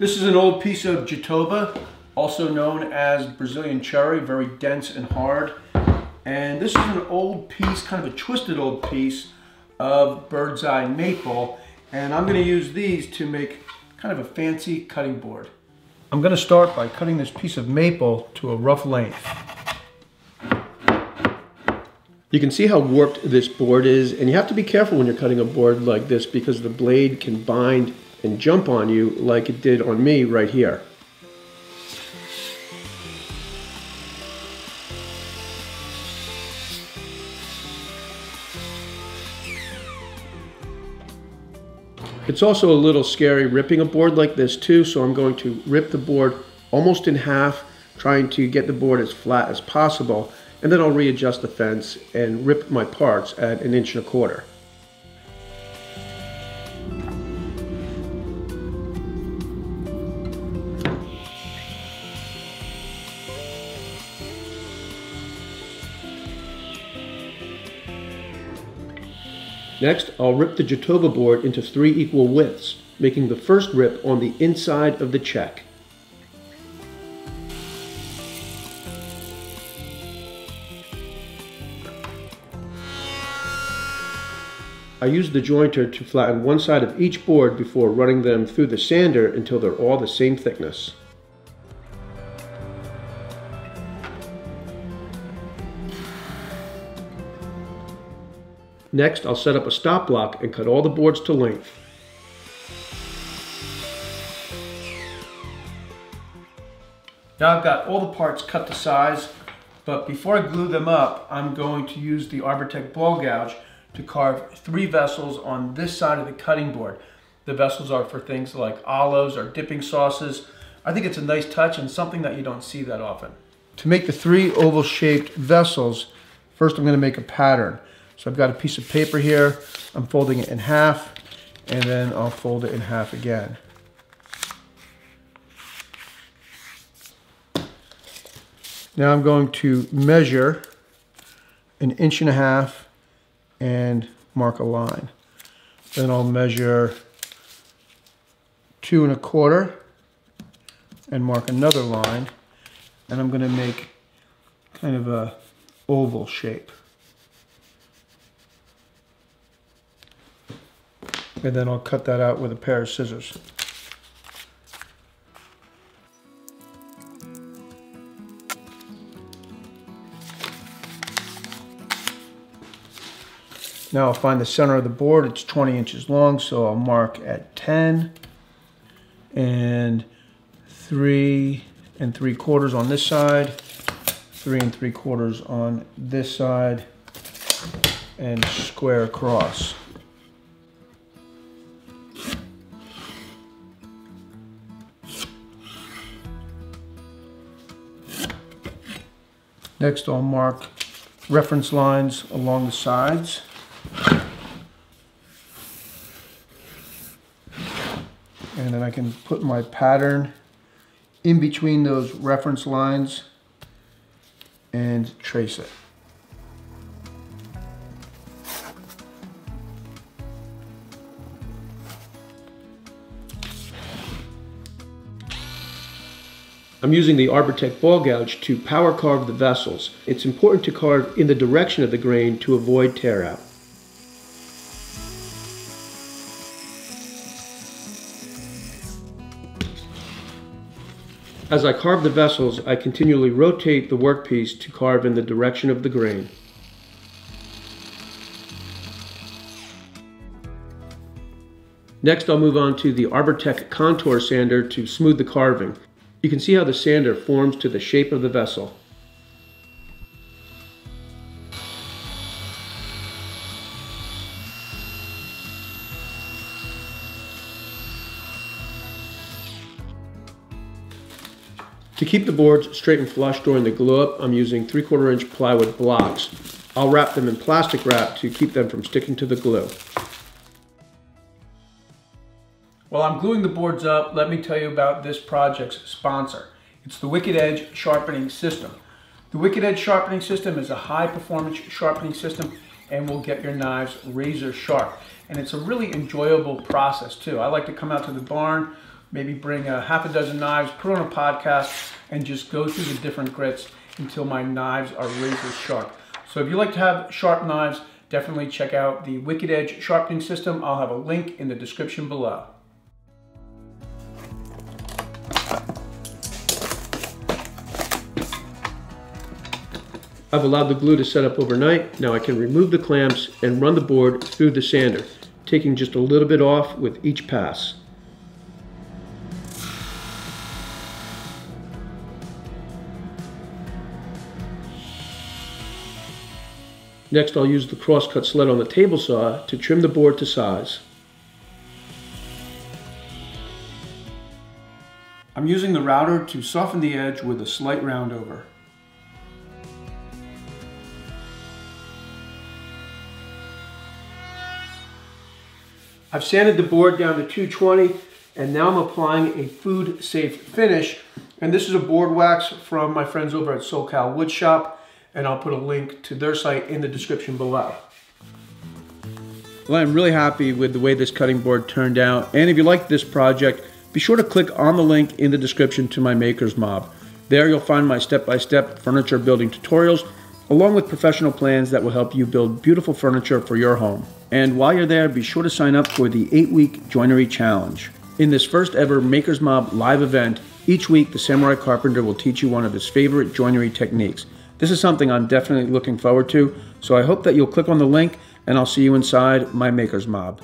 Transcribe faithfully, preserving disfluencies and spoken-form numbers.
This is an old piece of jatoba, also known as Brazilian cherry, very dense and hard. And this is an old piece, kind of a twisted old piece of bird's eye maple. And I'm gonna use these to make kind of a fancy cutting board. I'm gonna start by cutting this piece of maple to a rough length. You can see how warped this board is, and you have to be careful when you're cutting a board like this because the blade can bind and jump on you like it did on me right here. It's also a little scary ripping a board like this too, so I'm going to rip the board almost in half, trying to get the board as flat as possible, and then I'll readjust the fence and rip my parts at an inch and a quarter. Next, I'll rip the jatoba board into three equal widths, making the first rip on the inside of the check. I use the jointer to flatten one side of each board before running them through the sander until they're all the same thickness. Next, I'll set up a stop block and cut all the boards to length. Now I've got all the parts cut to size, but before I glue them up, I'm going to use the Arbortech Ball Gouge to carve three vessels on this side of the cutting board. The vessels are for things like olives or dipping sauces. I think it's a nice touch and something that you don't see that often. To make the three oval-shaped vessels, first I'm going to make a pattern. So I've got a piece of paper here, I'm folding it in half, and then I'll fold it in half again. Now I'm going to measure an inch and a half and mark a line. Then I'll measure two and a quarter and mark another line. And I'm gonna make kind of a oval shape. And then I'll cut that out with a pair of scissors. Now I'll find the center of the board. It's twenty inches long, so I'll mark at ten and three and three quarters on this side, three and three quarters on this side, and square across. Next, I'll mark reference lines along the sides. And then I can put my pattern in between those reference lines and trace it. I'm using the Arbortech Ball Gouge to power carve the vessels. It's important to carve in the direction of the grain to avoid tear out. As I carve the vessels, I continually rotate the workpiece to carve in the direction of the grain. Next, I'll move on to the Arbortech contour sander to smooth the carving. You can see how the sander forms to the shape of the vessel. To keep the boards straight and flush during the glue up, I'm using three quarter inch plywood blocks. I'll wrap them in plastic wrap to keep them from sticking to the glue. While I'm gluing the boards up, let me tell you about this project's sponsor. It's the Wicked Edge Sharpening System. The Wicked Edge Sharpening System is a high-performance sharpening system and will get your knives razor sharp. And it's a really enjoyable process too. I like to come out to the barn, Maybe bring a half a dozen knives, put on a podcast, and just go through the different grits until my knives are razor sharp. So if you like to have sharp knives, definitely check out the Wicked Edge Sharpening System. I'll have a link in the description below. I've allowed the glue to set up overnight. Now I can remove the clamps and run the board through the sander, taking just a little bit off with each pass. Next, I'll use the crosscut sled on the table saw to trim the board to size. I'm using the router to soften the edge with a slight round over. I've sanded the board down to two twenty, and now I'm applying a food safe finish. And this is a board wax from my friends over at SoCal Woodshop, and I'll put a link to their site in the description below. Well, I'm really happy with the way this cutting board turned out. And if you like this project, be sure to click on the link in the description to my Maker's Mob. There you'll find my step-by-step furniture building tutorials, along with professional plans that will help you build beautiful furniture for your home. And while you're there, be sure to sign up for the eight week Joinery Challenge. In this first ever Maker's Mob live event, each week the Samurai Carpenter will teach you one of his favorite joinery techniques. This is something I'm definitely looking forward to, so I hope that you'll click on the link, and I'll see you inside my Maker's Mob.